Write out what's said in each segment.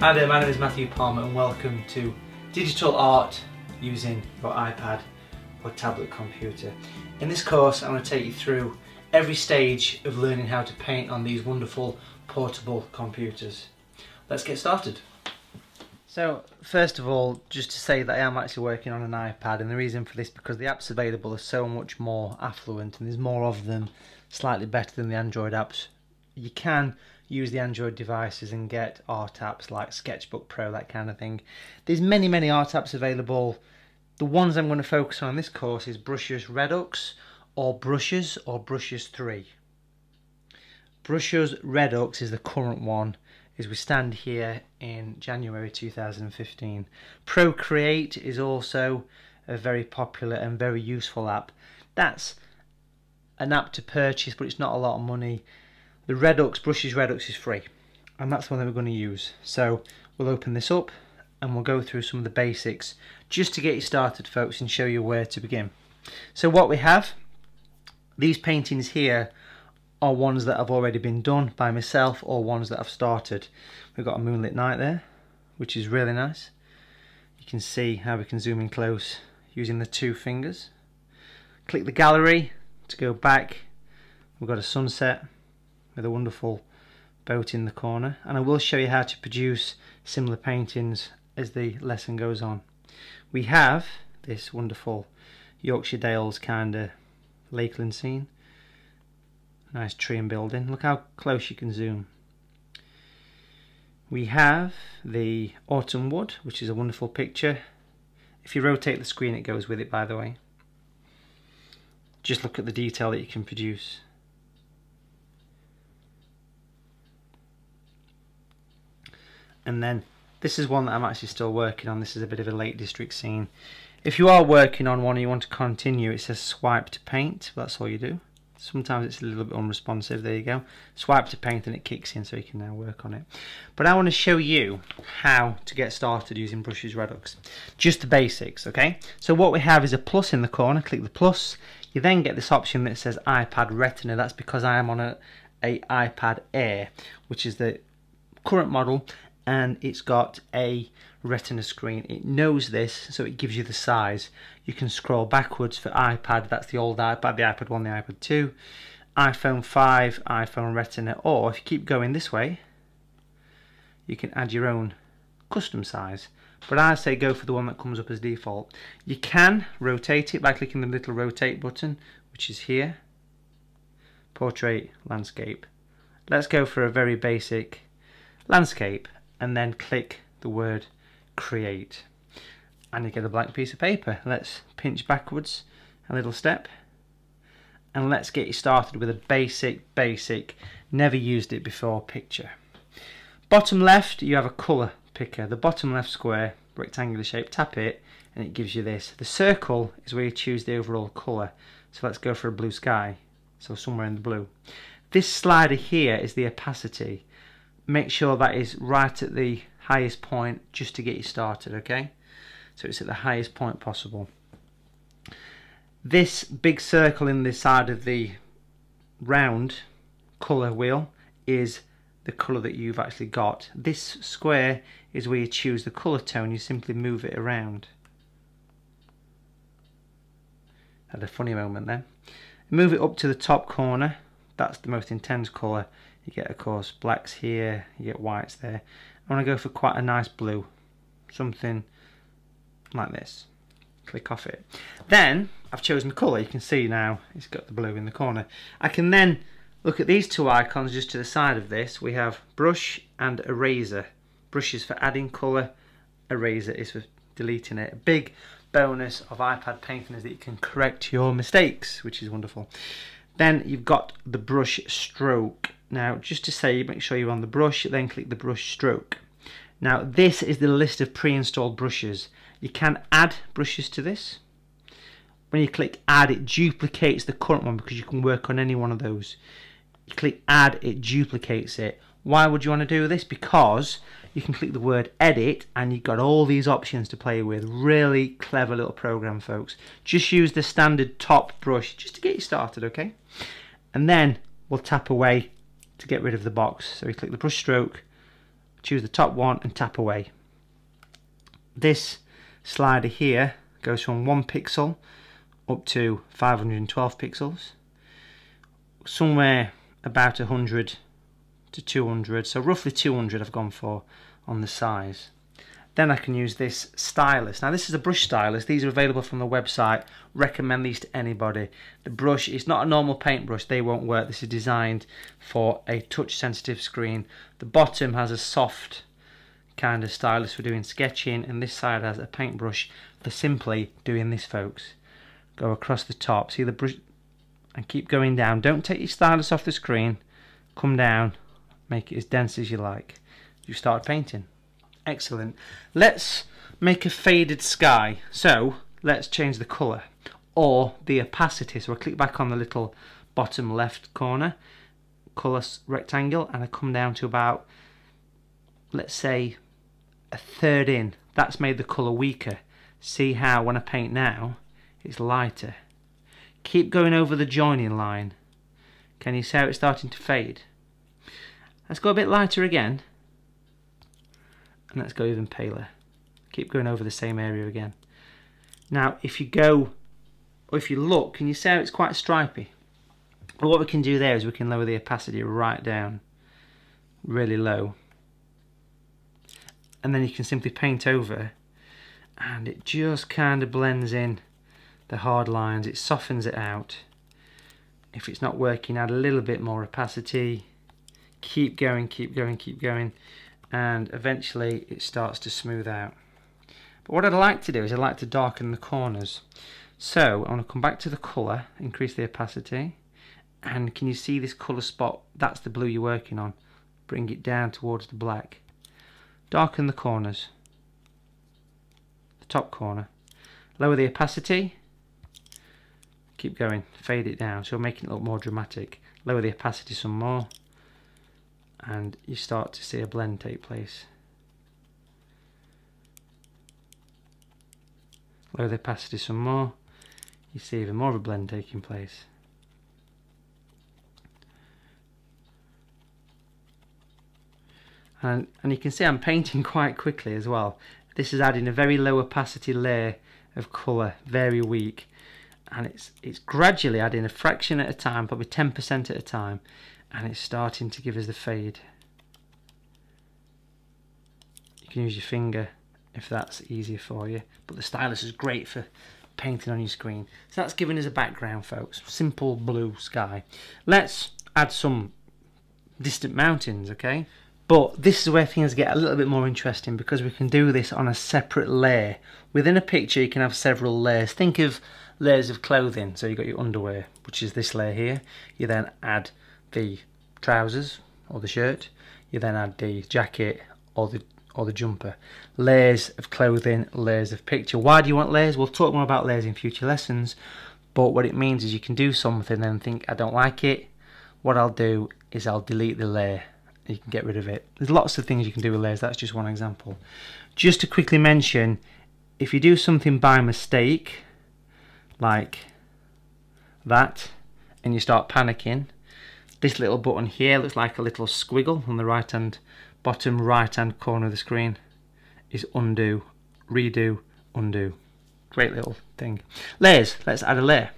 Hi there, my name is Matthew Palmer and welcome to Digital Art using your iPad or tablet computer. In this course I'm going to take you through every stage of learning how to paint on these wonderful portable computers. Let's get started. So first of all, just to say that I am actually working on an iPad, and the reason for this is because the apps available are so much more affluent and there's more of them, slightly better than the Android apps. You can use the Android devices and get art apps like Sketchbook Pro, that kind of thing. There's many art apps available. The ones I'm going to focus on in this course is Brushes Redux or Brushes or Brushes 3. Brushes Redux is the current one as we stand here in January 2015. Procreate is also a very popular and very useful app. That's an app to purchase, but it's not a lot of money. The Redux, Brushes Redux, is free, and that's the one that we're going to use. So we'll open this up and we'll go through some of the basics just to get you started, folks, and show you where to begin. So what we have, these paintings here are ones that have already been done by myself or ones that I've started. We've got a moonlit night there, which is really nice. You can see how we can zoom in close using the two fingers. Click the gallery to go back. We've got a sunset with a wonderful boat in the corner, and I will show you how to produce similar paintings as the lesson goes on. We have this wonderful Yorkshire Dales kind of Lakeland scene. Nice tree and building. Look how close you can zoom. We have the autumn wood, which is a wonderful picture. If you rotate the screen, it goes with it, by the way. Just look at the detail that you can produce. And then this is one that I'm actually still working on. This is a bit of a Lake District scene. If you are working on one and you want to continue, it says swipe to paint. That's all you do. Sometimes it's a little bit unresponsive. There you go. Swipe to paint and it kicks in, so you can now work on it. But I want to show you how to get started using Brushes Redux. Just the basics, okay? So what we have is a plus in the corner. Click the plus. You then get this option that says iPad Retina. That's because I am on a iPad Air, which is the current model, and it's got a retina screen. It knows this, so it gives you the size. You can scroll backwards for iPad. That's the old iPad, the iPad 1, the iPad 2, iPhone 5, iPhone Retina, or if you keep going this way, you can add your own custom size. But I say go for the one that comes up as default. You can rotate it by clicking the little rotate button, which is here. Portrait, landscape. Let's go for a very basic landscape, and then click the word create, and you get a blank piece of paper. Let's pinch backwards a little step, and let's get you started with a basic, never used it before picture. Bottom left, you have a colour picker. The bottom left square, rectangular shape, tap it and it gives you this. The circle is where you choose the overall colour. So let's go for a blue sky, so somewhere in the blue. This slider here is the opacity. Make sure that is right at the highest point just to get you started, okay? So it's at the highest point possible. This big circle in the side of the round colour wheel is the colour that you've actually got. This square is where you choose the colour tone. You simply move it around. Had a funny moment there. Move it up to the top corner. That's the most intense colour. You get, of course, blacks here, you get whites there. I want to go for quite a nice blue, something like this. Click off it. Then I've chosen the colour. You can see now it's got the blue in the corner. I can then look at these two icons just to the side of this. We have brush and eraser. Brush is for adding colour, eraser is for deleting it. A big bonus of iPad painting is that you can correct your mistakes, which is wonderful. Then you've got the brush stroke. Now, just to say, make sure you're on the brush, then click the brush stroke. Now, this is the list of pre-installed brushes. You can add brushes to this. When you click add, it duplicates the current one because you can work on any one of those. You click add, it duplicates it. Why would you want to do this? Because you can click the word edit and you've got all these options to play with. Really clever little program, folks. Just use the standard top brush just to get you started, okay? And then we'll tap away to get rid of the box. So we click the brush stroke choose the top one and tap away. This slider here goes from 1 pixel up to 512 pixels, somewhere about 100 to 200, so roughly 200 I've gone for on the size. Then I can use this stylus. Now this is a brush stylus. These are available from the website. Recommend these to anybody. The brush is not a normal paintbrush. They won't work. This is designed for a touch sensitive screen. The bottom has a soft kind of stylus for doing sketching, and this side has a paintbrush for simply doing this, folks. Go across the top, see the brush, and keep going down. Don't take your stylus off the screen. Come down, make it as dense as you like. You start painting. Excellent. Let's make a faded sky. So let's change the colour or the opacity. So I click back on the little bottom left corner, colour rectangle, and I come down to about, let's say, 1/3 in. That's made the colour weaker. See how when I paint now, it's lighter. Keep going over the joining line. Can you see how it's starting to fade? Let's go a bit lighter again. And let's go even paler. Keep going over the same area again. Now if you go, or if you look, can you see how it's quite stripy? Well, what we can do there is we can lower the opacity right down, really low. And then you can simply paint over and it just kind of blends in the hard lines, it softens it out. If it's not working, add a little bit more opacity. Keep going, keep going, keep going. And eventually it starts to smooth out. But what I'd like to do is I'd like to darken the corners. So I want to come back to the colour, increase the opacity, and can you see this colour spot? That's the blue you're working on. Bring it down towards the black. Darken the corners, the top corner. Lower the opacity, keep going, fade it down, so you're making it look more dramatic. Lower the opacity some more, and you start to see a blend take place. Lower the opacity some more, you see even more of a blend taking place. And you can see I'm painting quite quickly as well. This is adding a very low opacity layer of colour, very weak, and it's gradually adding a fraction at a time, probably 10% at a time, and it's starting to give us the fade. You can use your finger if that's easier for you, but the stylus is great for painting on your screen. So that's giving us a background, folks. Simple blue sky. Let's add some distant mountains, okay? But this is where things get a little bit more interesting, because we can do this on a separate layer. Within a picture you can have several layers. Think of layers of clothing. So you've got your underwear, which is this layer here. You then add the trousers or the shirt, you then add the jacket or the jumper. Layers of clothing, layers of picture. Why do you want layers? We'll talk more about layers in future lessons, but what it means is you can do something and think, I don't like it. What I'll do is I'll delete the layer. You can get rid of it. There's lots of things you can do with layers. That's just one example. Just to quickly mention, if you do something by mistake, like that, and you start panicking, this little button here looks like a little squiggle on the right hand, bottom right hand corner of the screen is undo, redo, undo. Great little thing. Layers, let's add a layer.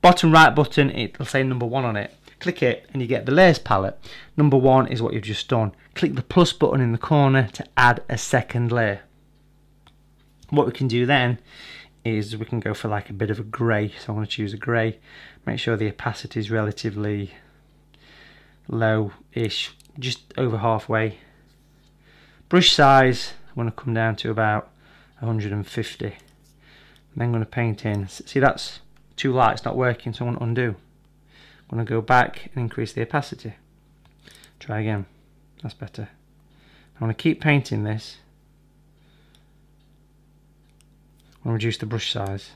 Bottom right button, it'll say number 1 on it. Click it and you get the layers palette. Number 1 is what you've just done. Click the plus button in the corner to add a second layer. What we can do then is we can go for like a bit of a grey. So I'm going to choose a grey. Make sure the opacity is relatively low-ish, just over halfway. Brush size, I want to come down to about 150. And then I'm going to paint in. See, that's too light, it's not working, so I want to undo. I'm going to go back and increase the opacity. Try again, that's better. I want to keep painting this. I'm going to reduce the brush size.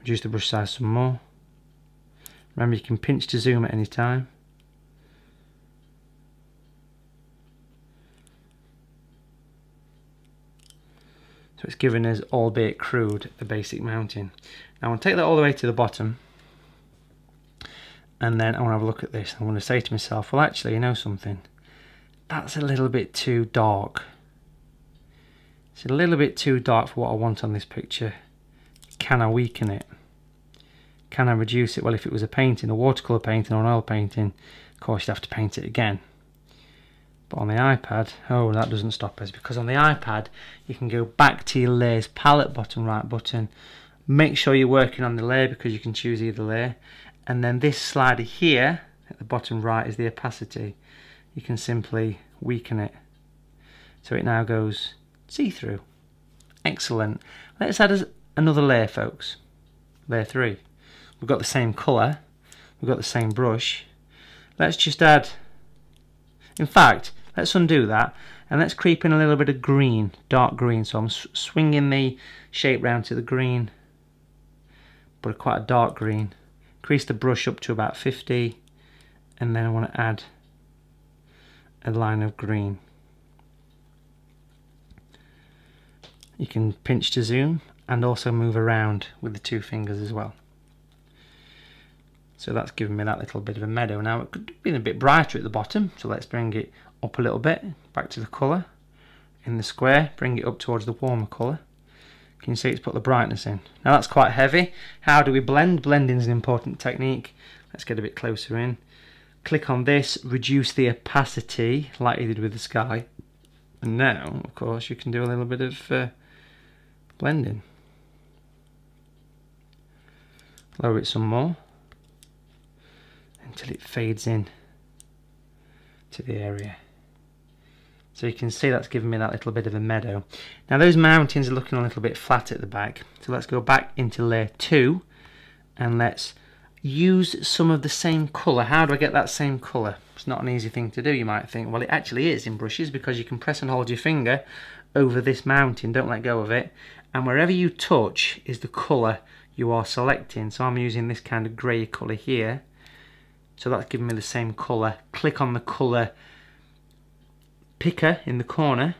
Reduce the brush size some more. Remember, you can pinch to zoom at any time. So it's given us, albeit crude, the basic mounting. Now I'll take that all the way to the bottom, and then I want to have a look at this. I'm going to say to myself, well, actually, you know something? That's a little bit too dark. It's a little bit too dark for what I want on this picture. Can I weaken it? Can I reduce it? Well, if it was a painting, a watercolor painting or an oil painting, of course you'd have to paint it again. But on the iPad, oh, that doesn't stop us, because on the iPad you can go back to your layers palette, bottom right button. Make sure you're working on the layer, because you can choose either layer. And then this slider here at the bottom right is the opacity. You can simply weaken it. So it now goes see-through. Excellent. Let's add another layer, folks. Layer 3. We've got the same colour. We've got the same brush. Let's just add... In fact, let's undo that and let's creep in a little bit of green, dark green. So I'm swinging the shape round to the green, but quite a dark green. Crease the brush up to about 50, and then I want to add a line of green. You can pinch to zoom and also move around with the two fingers as well. So that's given me that little bit of a meadow. Now it could have been a bit brighter at the bottom, so let's bring it up a little bit, back to the colour. In the square, bring it up towards the warmer colour. Can you see it's put the brightness in? Now that's quite heavy. How do we blend? Blending is an important technique. Let's get a bit closer in. Click on this, reduce the opacity, like you did with the sky. And now, of course, you can do a little bit of blending. Lower it some more, until it fades in to the area. So you can see that's given me that little bit of a meadow. Now those mountains are looking a little bit flat at the back, so let's go back into layer 2 and let's use some of the same colour. How do I get that same colour? It's not an easy thing to do, you might think. Well, it actually is in brushes, because you can press and hold your finger over this mountain, don't let go of it, and wherever you touch is the colour you are selecting. So I'm using this kind of grey colour here. So that's giving me the same colour. Click on the colour picker in the corner,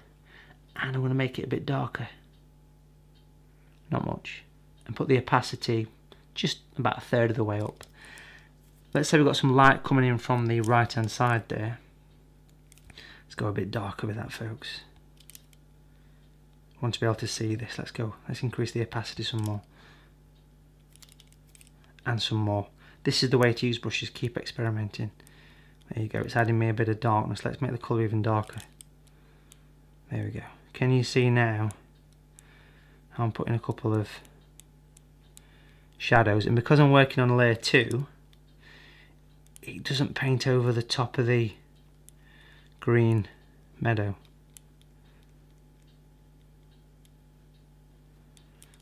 and I'm going to make it a bit darker. Not much. And put the opacity just about a third of the way up. Let's say we've got some light coming in from the right hand side there. Let's go a bit darker with that, folks. I want to be able to see this. Let's go. Let's increase the opacity some more. And some more. This is the way to use brushes, keep experimenting. There you go, it's adding me a bit of darkness. Let's make the colour even darker. There we go. Can you see now how I'm putting a couple of shadows? And because I'm working on layer 2, it doesn't paint over the top of the green meadow.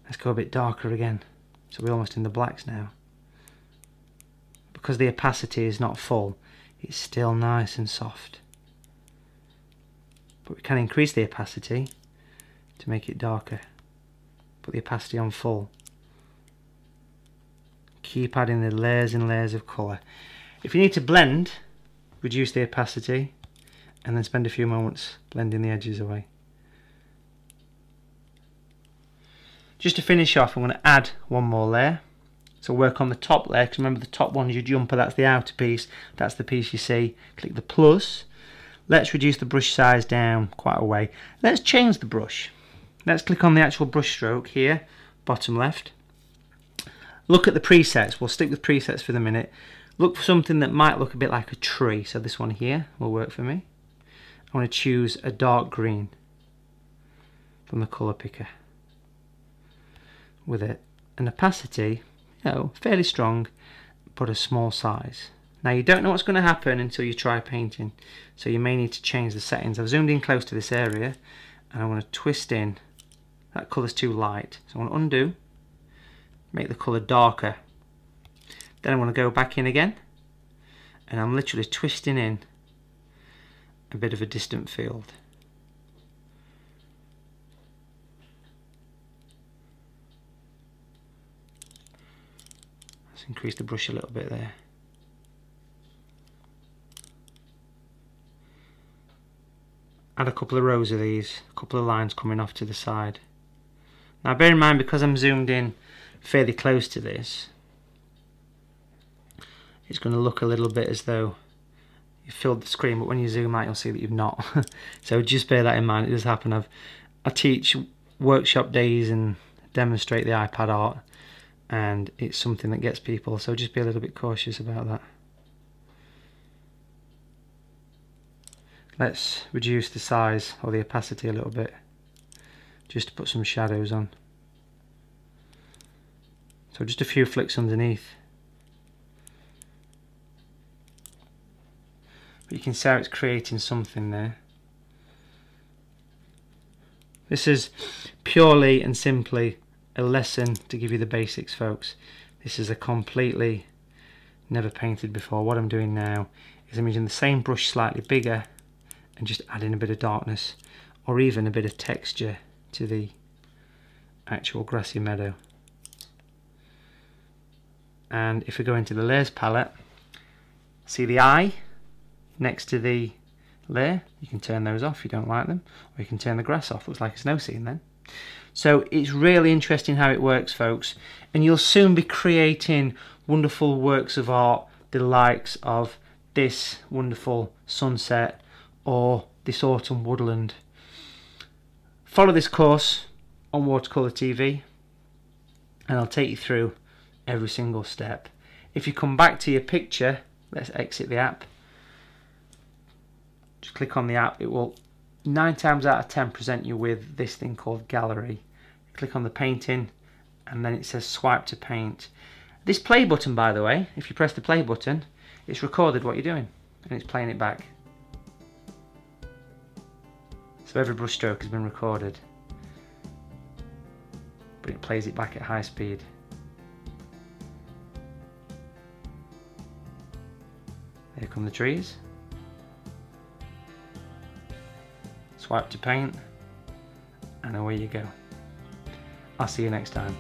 Let's go a bit darker again. So we're almost in the blacks now. Because the opacity is not full, it's still nice and soft. But we can increase the opacity to make it darker. Put the opacity on full. Keep adding the layers and layers of colour. If you need to blend, reduce the opacity and then spend a few moments blending the edges away. Just to finish off, I'm going to add one more layer. So work on the top layer, because remember the top one is your jumper, that's the outer piece, that's the piece you see. Click the plus. Let's reduce the brush size down quite a way. Let's change the brush. Let's click on the actual brush stroke here, bottom left. Look at the presets, we'll stick with presets for the minute. Look for something that might look a bit like a tree, so this one here will work for me. I want to choose a dark green from the colour picker with it. An opacity, no, fairly strong, but a small size. Now you don't know what's going to happen until you try painting, so you may need to change the settings. I've zoomed in close to this area and I want to twist in. That colour's too light, so I want to undo, make the colour darker. Then I want to go back in again, and I'm literally twisting in a bit of a distant field. Increase the brush a little bit there. Add a couple of rows of these, a couple of lines coming off to the side. Now bear in mind, because I'm zoomed in fairly close to this, it's going to look a little bit as though you filled the screen, but when you zoom out you'll see that you've not. So just bear that in mind. It does happen. I teach workshop days and demonstrate the iPad art, and it's something that gets people, so just be a little bit cautious about that. Let's reduce the size or the opacity a little bit just to put some shadows on. So just a few flicks underneath. But you can see how it's creating something there. This is purely and simply a lesson to give you the basics, folks. This is a completely never painted before. What I'm doing now is I'm using the same brush slightly bigger and just adding a bit of darkness or even a bit of texture to the actual grassy meadow. And if we go into the layers palette, see the eye next to the layer, you can turn those off if you don't like them, or you can turn the grass off. Looks like a snow scene then. So it's really interesting how it works, folks, and you'll soon be creating wonderful works of art, the likes of this wonderful sunset or this autumn woodland. Follow this course on Watercolor TV and I'll take you through every single step. If you come back to your picture, let's exit the app, just click on the app, it will 9 times out of 10 present you with this thing called gallery. Click on the painting and then it says swipe to paint. This play button, by the way, if you press the play button, it's recorded what you're doing and it's playing it back. So every brush stroke has been recorded, but it plays it back at high speed. Here come the trees. Swipe to paint and away you go. I'll see you next time.